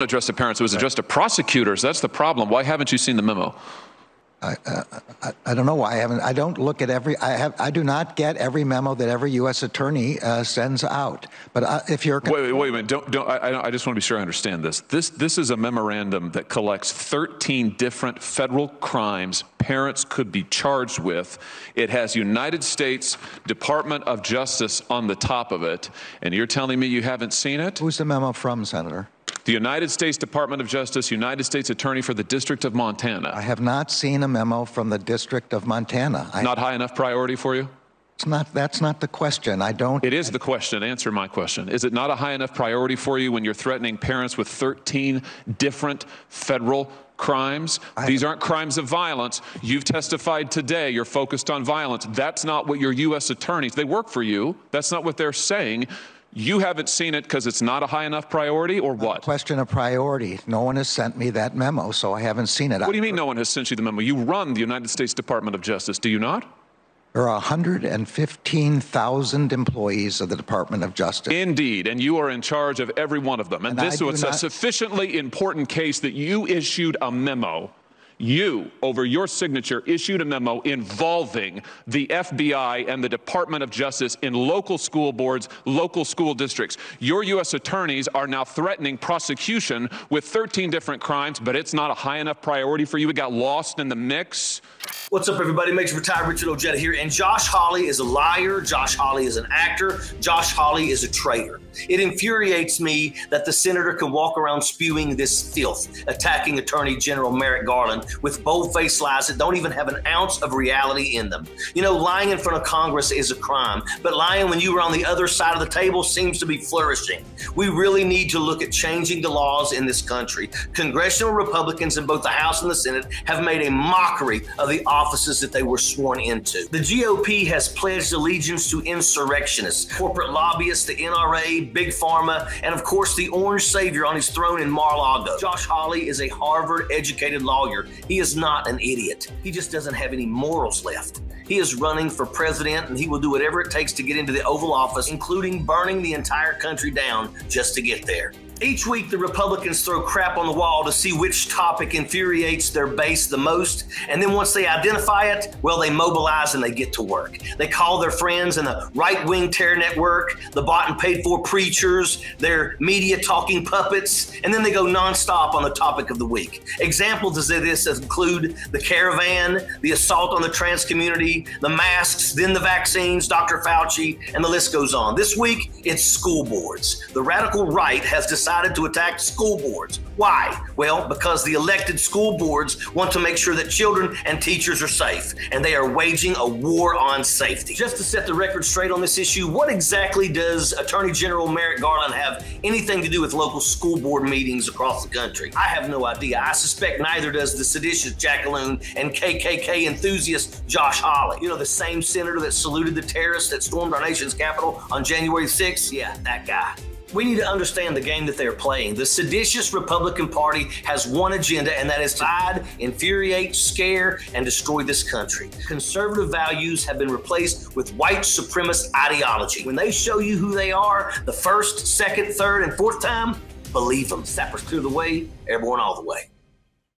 addressed to parents. It was addressed to prosecutors. That's the problem. Why haven't you seen the memo? I don't know why I haven't. I don't look at every. I do not get every memo that every U.S. attorney sends out. But if you're wait a minute. Don't. I just want to be sure I understand this. This is a memorandum that collects 13 different federal crimes parents could be charged with. It has United States Department of Justice on the top of it, and you're telling me you haven't seen it? Who's the memo from, Senator? The United States Department of Justice, United States Attorney for the District of Montana. I have not seen a memo from the District of Montana. Not high enough priority for you? It's not. That's not the question. I don't. It is the question. Answer my question. Is it not a high enough priority for you when you're threatening parents with 13 different federal crimes? These aren't crimes of violence. You've testified today. You're focused on violence. That's not what your U.S. attorneys, they work for you. That's not what they're saying. You haven't seen it because it's not a high enough priority, or what? Question of priority. No one has sent me that memo, so I haven't seen it. What do you mean no one has sent you the memo? You run the United States Department of Justice, do you not? There are 115,000 employees of the Department of Justice. Indeed, and you are in charge of every one of them. And this was a sufficiently important case that you issued a memo. You, over your signature, issued a memo involving the FBI and the Department of Justice in local school boards, local school districts. Your U.S. attorneys are now threatening prosecution with 13 different crimes, but it's not a high enough priority for you. It got lost in the mix. What's up, everybody? Makes Retired Richard Ojeda here. And Josh Hawley is a liar. Josh Hawley is an actor. Josh Hawley is a traitor. It infuriates me that the senator can walk around spewing this filth, attacking Attorney General Merrick Garland with bold-faced lies that don't even have an ounce of reality in them. You know, lying in front of Congress is a crime, but lying when you were on the other side of the table seems to be flourishing. We really need to look at changing the laws in this country. Congressional Republicans in both the House and the Senate have made a mockery of the offices that they were sworn into. The GOP has pledged allegiance to insurrectionists, corporate lobbyists, the NRA, Big Pharma, and of course the orange savior on his throne in Mar-a-Lago. Josh Hawley is a Harvard-educated lawyer. He is not an idiot. He just doesn't have any morals left. He is running for president, and he will do whatever it takes to get into the Oval Office, including burning the entire country down just to get there. Each week, the Republicans throw crap on the wall to see which topic infuriates their base the most. And then once they identify it, well, they mobilize and they get to work. They call their friends in the right-wing terror network, the bought and paid for preachers, their media talking puppets, and then they go nonstop on the topic of the week. Examples of this include the caravan, the assault on the trans community, the masks, then the vaccines, Dr. Fauci, and the list goes on. This week, it's school boards. The radical right has decided to attack school boards. Why? Well, because the elected school boards want to make sure that children and teachers are safe, and they are waging a war on safety. Just to set the record straight on this issue, what exactly does Attorney General Merrick Garland have anything to do with local school board meetings across the country? I have no idea. I suspect neither does the seditious jackaloon and KKK enthusiast Josh Hawley. You know, the same senator that saluted the terrorists that stormed our nation's capital on January 6th? Yeah, that guy. We need to understand the game that they are playing. The seditious Republican Party has one agenda, and that is to divide, infuriate, scare, and destroy this country. Conservative values have been replaced with white supremacist ideology. When they show you who they are the first, second, third, and fourth time, believe them. Sappers clear the way, airborne all the way.